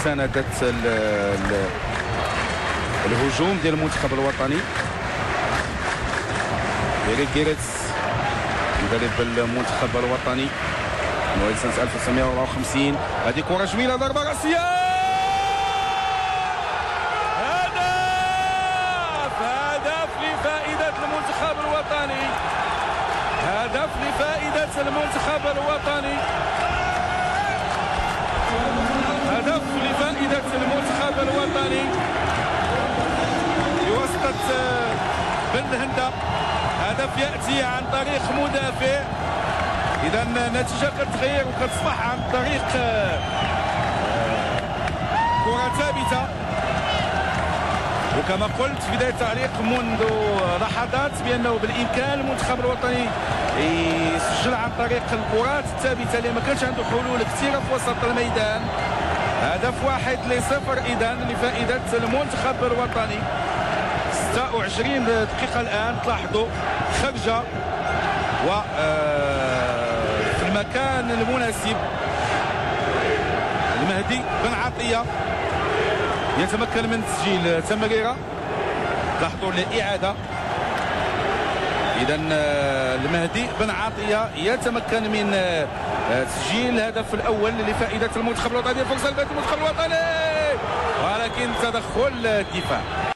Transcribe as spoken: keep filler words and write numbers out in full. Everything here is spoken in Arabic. مساندة الهجوم ديال المنتخب الوطني. بيريغيريتس مدرب المنتخب الوطني مواليد سنة ألف وتسعمائة وأربعة وخمسين. هذه كرة جميلة، ضربة راسية، هدف لفائدة المنتخب الوطني، هدف لفائدة المنتخب الوطني بواسطة بن هندة. هدف يأتي عن طريق مدافع، إذا النتيجة كتغير وكتصبح عن طريق كرة ثابتة. وكما قلت في بداية التعليق منذ لحظات بأنه بالإمكان المنتخب الوطني يسجل عن طريق الكرات الثابتة اللي ما كانش عنده حلول كثيرة في وسط الميدان. هدف واحد لصفر إذا لفائدة المنتخب الوطني. ستة وعشرين دقيقة الآن، تلاحظوا خرجة وفي المكان المناسب. المهدي بن عطية يتمكن من تسجيل تمريرة، لاحظوا الإعادة. إذا المهدي بن عطية يتمكن من تسجيل الهدف الأول لفائدة المنتخب الوطني، فرصة لفائدة المنتخب الوطني ولكن تدخل الدفاع.